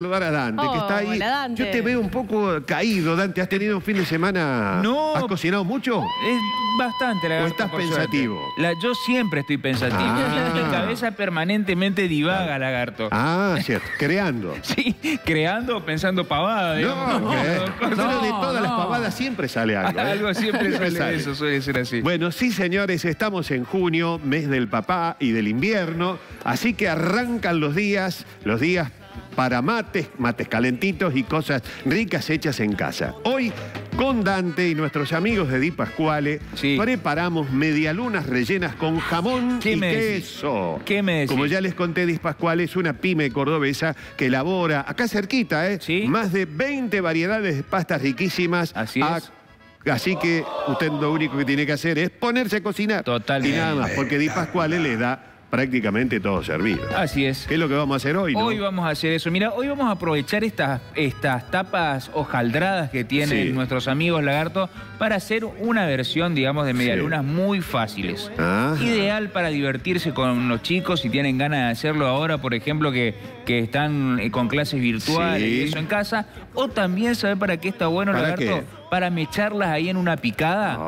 Saludar a Dante, que está ahí. Hola, Dante. Yo te veo un poco caído, Dante. ¿Has tenido un fin de semana? No. ¿Has cocinado mucho? Es bastante, Lagarto. ¿O estás pensativo? Yo siempre estoy pensativo. Mi cabeza permanentemente divaga, Lagarto. Ah, cierto. Creando. Sí, creando o pensando pavadas. No, de todas las pavadas siempre sale algo. Algo siempre sale eso, suele ser así. Bueno, sí, señores, estamos en junio, mes del papá y del invierno. Así que arrancan los días para mates calentitos y cosas ricas hechas en casa. Hoy, con Dante y nuestros amigos de Di Pasquale, preparamos medialunas rellenas con jamón y queso. ¿Qué me decís? Como ya les conté, Di Pasquale es una pyme cordobesa que elabora, acá cerquita, más de 20 variedades de pastas riquísimas. Así es. Así que usted lo único que tiene que hacer es ponerse a cocinar. Totalmente. Y nada más, porque Di Pasquale le da prácticamente todo servido. Así es. ¿Qué es lo que vamos a hacer hoy? ¿No? Hoy vamos a hacer eso. Mira, hoy vamos a aprovechar estas tapas hojaldradas que tienen nuestros amigos Lagarto para hacer una versión, digamos, de medialunas muy fáciles. Ajá. Ideal para divertirse con los chicos si tienen ganas de hacerlo ahora, por ejemplo, que están con clases virtuales y eso en casa. O también, ¿sabe para qué está bueno, Lagarto? ¿Qué? Para mecharlas ahí en una picada,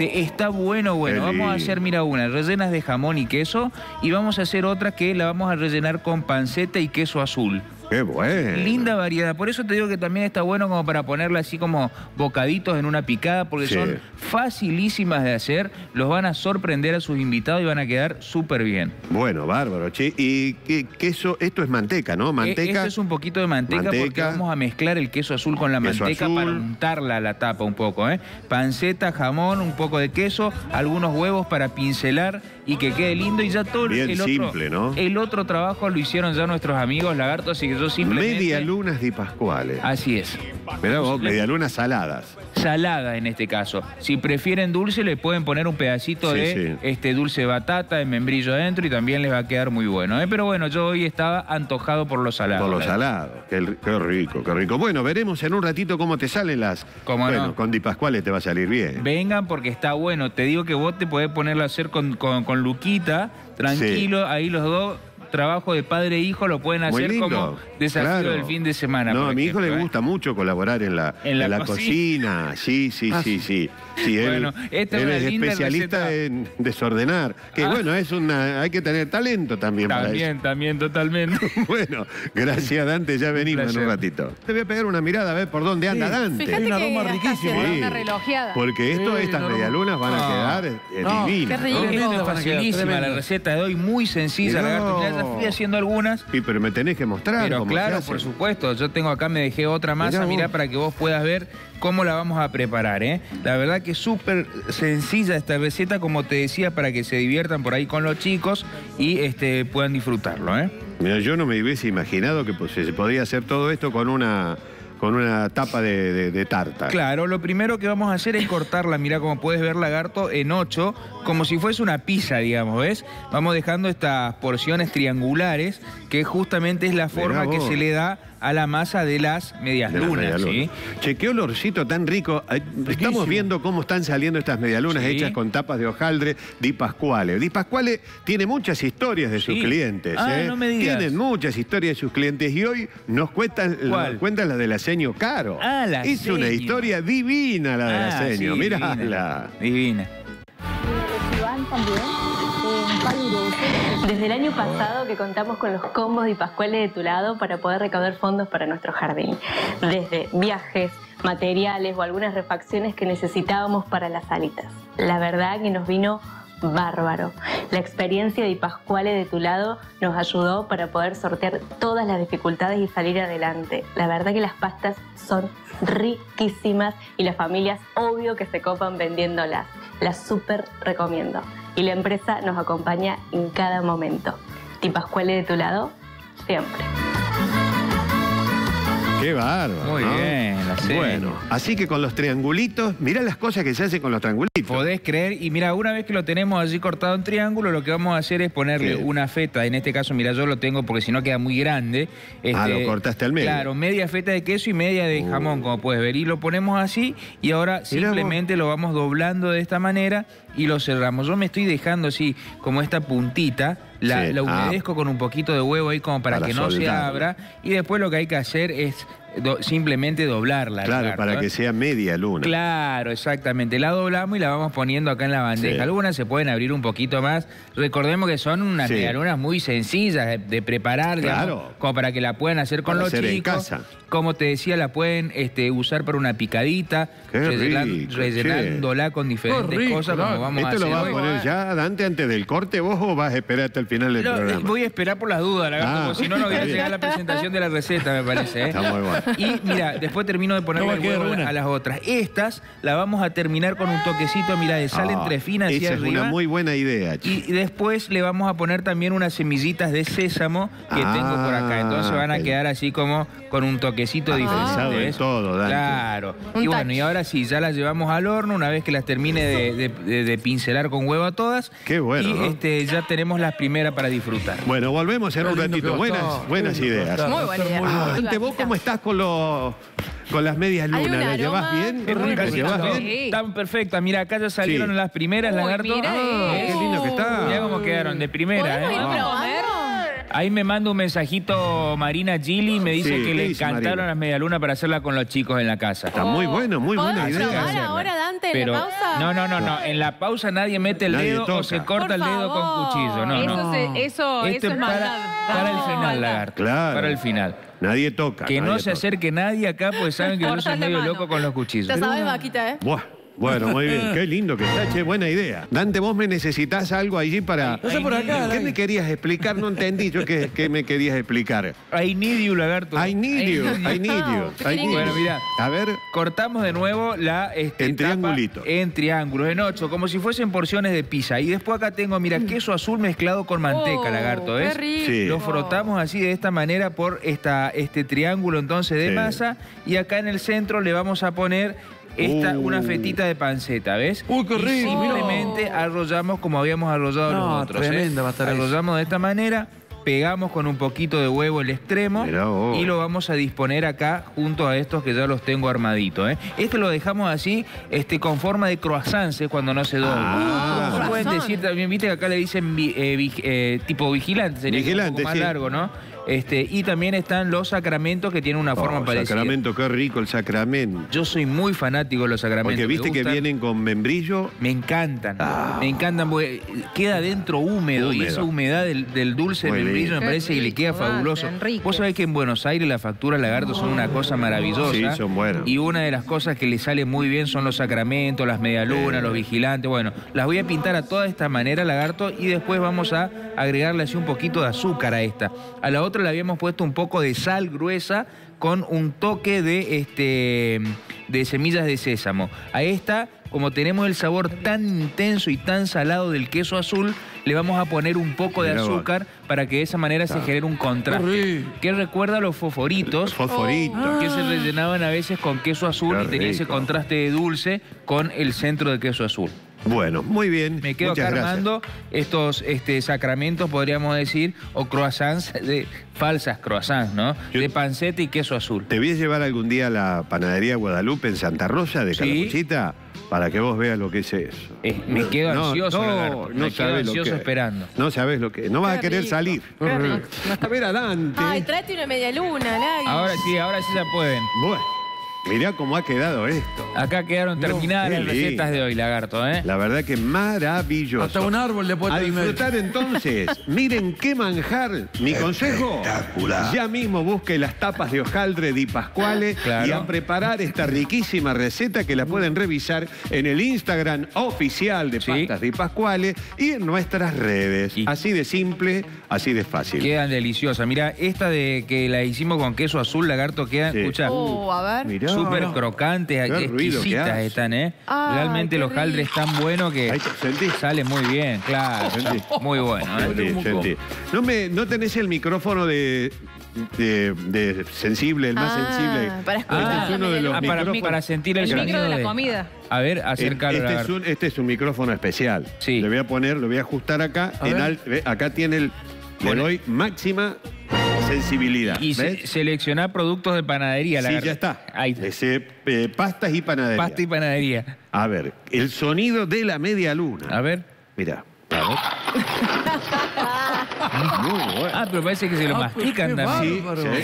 está bueno. Vamos a hacer, mira, una rellenas de jamón y queso, y vamos a hacer otra que la vamos a rellenar con panceta y queso azul. ¡Qué bueno! Linda variedad. Por eso te digo que también está bueno como para ponerla así como bocaditos en una picada, porque son facilísimas de hacer, los van a sorprender a sus invitados y van a quedar súper bien. Bueno, bárbaro, che. Y queso, esto es manteca, ¿no? Manteca. Esto es un poquito de manteca porque vamos a mezclar el queso azul con la manteca para untarla la tapa un poco, ¿eh? Panceta, jamón, un poco de queso, algunos huevos para pincelar y que quede lindo, y ya todo bien simple, ¿no? El otro trabajo lo hicieron ya nuestros amigos Lagarto, así que medialunas Di Pasquale. Así es. Mirá vos, medialunas saladas. Salada en este caso. Si prefieren dulce, le pueden poner un pedacito de dulce de batata, de membrillo adentro, y también les va a quedar muy bueno, ¿eh? Pero bueno, yo hoy estaba antojado por los salados. Por los salados. Qué rico, qué rico. Bueno, veremos en un ratito cómo te salen las... Bueno, con Di Pasquale te va a salir bien. Vengan porque está bueno. Te digo que vos te podés ponerlo a hacer con Luquita, tranquilo, ahí los dos. Trabajo de padre e hijo lo pueden hacer como desafío del fin de semana. No, a mi hijo le gusta mucho colaborar en la cocina. Sí. Bueno, él es especialista en desordenar. Que bueno, hay que tener talento también para eso. También, totalmente. Bueno, gracias, Dante. Ya venimos en un ratito. Te voy a pegar una mirada a ver por dónde anda Dante. Fíjate una aroma riquísima. Una relojeada. Porque estas medialunas van a quedar divinas. Es facilísima la receta de hoy, muy sencilla, Lagarto. Ya fui haciendo algunas. Sí, pero me tenés que mostrar. Pero claro, por supuesto. Yo tengo acá, me dejé otra masa, mirá, para que vos puedas ver cómo la vamos a preparar, ¿eh? La verdad que es súper sencilla esta receta, como te decía, para que se diviertan por ahí con los chicos y puedan disfrutarlo, ¿eh? Mira, yo no me hubiese imaginado que se podría hacer todo esto con una tapa de tarta. Claro, lo primero que vamos a hacer es cortarla, mira, como puedes ver, Lagarto, en 8, como si fuese una pizza, digamos, ¿ves? Vamos dejando estas porciones triangulares, que justamente es la forma que se le da a la masa de las medialunas, ¿sí? Che, qué olorcito tan rico. Riquísimo. Estamos viendo cómo están saliendo estas medialunas hechas con tapas de hojaldre Di Pasquale. Di Pasquale tiene muchas historias de sus clientes. Ah, no me digas. Tienen muchas historias de sus clientes y hoy nos cuentan la de la Seño Caro. Ah, la es Seño. Una historia divina la de la Seño, sí, mírala. Divina. Desde el año pasado que contamos con los combos Di Pasquale de tu lado para poder recaudar fondos para nuestro jardín. Desde viajes, materiales o algunas refacciones que necesitábamos para las salitas. La verdad que nos vino bárbaro. La experiencia de Di Pasquale de tu lado nos ayudó para poder sortear todas las dificultades y salir adelante. La verdad que las pastas son riquísimas y las familias obvio que se copan vendiéndolas. Las súper recomiendo. Y la empresa nos acompaña en cada momento. Di Pasquale de tu lado, siempre. ¡Qué bárbaro! Muy bien. Sí. Bueno, así que con los triangulitos, mirá las cosas que se hacen con los triangulitos. Podés creer, y mira, una vez que lo tenemos allí cortado en triángulo, lo que vamos a hacer es ponerle una feta. En este caso, mira, yo lo tengo porque si no queda muy grande. Lo cortaste al medio. Claro, media feta de queso y media de jamón, como puedes ver. Y lo ponemos así y ahora simplemente lo vamos doblando de esta manera y lo cerramos. Yo me estoy dejando así, como esta puntita, la humedezco con un poquito de huevo ahí como para que no se abra. Y después lo que hay que hacer es simplemente doblarla. Claro, para que sea media luna. Claro, exactamente. La doblamos y la vamos poniendo acá en la bandeja. Sí. Algunas se pueden abrir un poquito más. Recordemos que son unas medialunas muy sencillas de preparar, digamos, como para que la puedan hacer con los chicos. En casa. Como te decía, la pueden usar para una picadita, rellenándola con diferentes cosas, como vamos a hacer. ¿Esto lo vas a poner ya, Dante, antes del corte vos o vas a esperar hasta el final del programa? Voy a esperar por las dudas, Lagarto, porque si no, no voy a llegar a la presentación de la receta, me parece. Está muy bueno. Y mira, después termino de ponerle el huevo a las otras. Estas las vamos a terminar con un toquecito, mira, de sal entre fina hacia arriba. Es una muy buena idea, chico. Y después le vamos a poner también unas semillitas de sésamo que tengo por acá. Entonces van a quedar así como con un toquecito diferente. Todo, Dante. Claro. Y bueno, y ahora sí, ya las llevamos al horno una vez que las termine de pincelar con huevo a todas. Qué bueno. Y ya tenemos las primeras para disfrutar. Bueno, volvemos en un ratito. Buenas ideas. Muy buena idea. Dante, ¿vos cómo estás con las medias lunas? ¿La llevas bien? Están perfectas. Mira, acá ya salieron las primeras, Lagarto. Qué lindo que está. Mirá cómo quedaron de primera. Ahí me manda un mensajito Marina Gili y me dice que le encantaron las medialunas para hacerla con los chicos en la casa. Está muy bueno, muy buena idea. ¿Podemos probar ahora, Dante, en la pausa? No. En la pausa nadie mete el dedo o se corta el dedo con cuchillo. Eso es maldad. Para el final, Lagarto. Claro. Para el final. Nadie toca. Que no se acerque nadie acá, pues saben que yo soy medio loco con los cuchillos. Ya sabes, vaquita, ¿eh? Buah. Bueno, muy bien. Qué lindo que está, che, buena idea. Dante, vos me necesitás algo allí para... No sé por acá. ¿Qué me querías explicar? No entendí yo qué me querías explicar. I need you, Lagarto. I need you. Bueno, mirá. A ver. Cortamos de nuevo la... en triangulito. En triángulos, en 8, como si fuesen porciones de pizza. Y después acá tengo, mira, queso azul mezclado con manteca, Lagarto, ¿ves? Qué rico. Sí. Lo frotamos así, de esta manera, por este triángulo, entonces, de masa. Y acá en el centro le vamos a poner... una fetita de panceta, ¿ves? ¡Uy, qué rico! Y simplemente arrollamos como habíamos arrollado los otros. Tremenda, va a estar. Arrollamos de esta manera, pegamos con un poquito de huevo el extremo y lo vamos a disponer acá junto a estos que ya los tengo armaditos. Este lo dejamos así, con forma de croissants cuando no se dobla. Pueden decir también, viste que acá le dicen tipo vigilante, sería un poco más largo, ¿no? Y también están los sacramentos que tienen una forma parecida. Sacramento, qué rico el sacramento. Yo soy muy fanático de los sacramentos. Porque viste que vienen con membrillo. Me encantan, me encantan porque queda dentro húmedo y esa humedad del dulce del membrillo me parece que le queda fabuloso. Vos sabés que en Buenos Aires las facturas, Lagarto, son una cosa maravillosa. Sí, son buenas. Y una de las cosas que le sale muy bien son los sacramentos, las medialunas, los vigilantes. Bueno, las voy a pintar a toda esta manera, Lagarto, y después vamos a agregarle así un poquito de azúcar a esta. A la otra le habíamos puesto un poco de sal gruesa con un toque de semillas de sésamo. A esta, como tenemos el sabor tan intenso y tan salado del queso azul, le vamos a poner un poco de azúcar para que de esa manera se genere un contraste. Que recuerda a los fosforitos. Que se rellenaban a veces con queso azul y tenía ese contraste de dulce con el centro de queso azul. Bueno, muy bien. Me quedo acá armando estos sacramentos, podríamos decir, o croissants, falsas croissants, ¿no? De panceta y queso azul. ¿Te voy a llevar algún día a la panadería Guadalupe en Santa Rosa de Calabucita? Para que vos veas lo que es eso. Me quedo ansioso, Lagarto. Me quedo ansioso esperando. No sabés lo que es. No vas a querer salir. A ver a Dante. Ay, tráete una medialuna, Lagui. Ahora sí ya pueden. Bueno. Mirá cómo ha quedado esto. Acá quedaron terminadas las recetas de hoy, Lagarto, ¿eh? La verdad que maravilloso. Hasta un árbol le puedo tener. A disfrutar entonces. Miren qué manjar. Mi consejo, ya mismo busque las tapas de hojaldre Di Pasquale y a preparar esta riquísima receta que la pueden revisar en el Instagram oficial de Pastas Di Pasquale y en nuestras redes. Así de simple, así de fácil. Quedan deliciosas. Mirá, esta de que la hicimos con queso azul, Lagarto, queda, escuchá. A ver. Mirá. Súper crocantes, exquisitas están, ¿eh? Realmente el hojaldre es tan bueno que sale muy bien, claro. Muy bueno, ¿eh? No tenés el micrófono de... sensible, el más sensible. Para escuchar. Este es uno de los para sentir el micro de la comida. A ver, acércalo. Este es un micrófono especial. Sí. Le voy a poner, lo voy a ajustar acá. Acá tiene el... Le doy máxima sensibilidad. Y seleccionar productos de panadería. Sí, ya está. Ahí está. Pastas y panadería. Pasta y panadería. A ver, el sonido de la media luna. A ver. Mirá. A ver. Bueno. Ah, pero parece que se lo mastican también. Sí.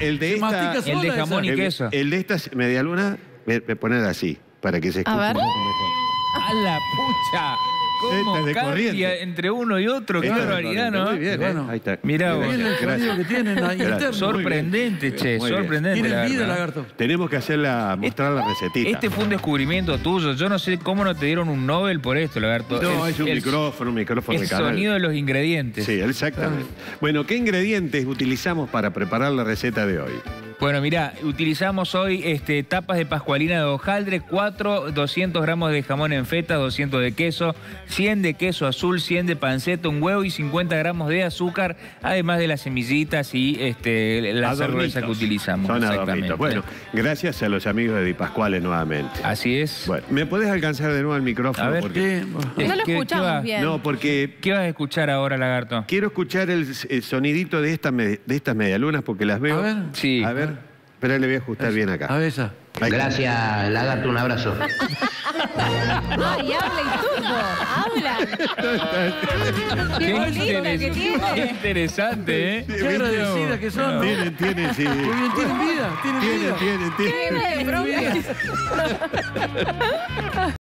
El de esta, el de jamón y queso. El de estas medialunas, me ponen así, para que se escuche un poco mejor. ¡A la pucha! ¿Cómo cambia entre uno y otro? ¡Qué barbaridad, no! Muy bien, bueno, ahí está. Mirá vos. Sorprendente, che, sorprendente. Tiene vida, Lagarto. Tenemos que hacerla, mostrar la recetita. Este fue un descubrimiento tuyo. Yo no sé cómo no te dieron un Nobel por esto, Lagarto. No, es un micrófono de canal. El sonido de los ingredientes. Sí, exactamente. Bueno, ¿qué ingredientes utilizamos para preparar la receta de hoy? Bueno, mirá, utilizamos hoy tapas de pascualina de hojaldre, 200 gramos de jamón en feta, 200 de queso, 100 de queso azul, 100 de panceta, un huevo y 50 gramos de azúcar, además de las semillitas y la cerveza que utilizamos. Son adornitos. Bueno, gracias a los amigos de Di Pasquale nuevamente. Así es. Bueno, ¿me podés alcanzar de nuevo el micrófono? A ver, porque... no lo escuchamos bien. No, porque... ¿Qué vas a escuchar ahora, Lagarto? Quiero escuchar el sonidito de estas medialunas porque las veo. A ver. Sí. A ver. Pero le voy a ajustar bien acá. A ver esa. Gracias, Lagarto, un abrazo. ¡Ay, habla y turco! ¡Habla! ¡Qué bonita que tiene! ¡Qué interesante, eh! ¡Qué agradecidas que son! ¿No? Tienen, sí. ¡Tienen vida! ¡Tienen vida! ¡Tienen, tienen! ¡Tienen, bro!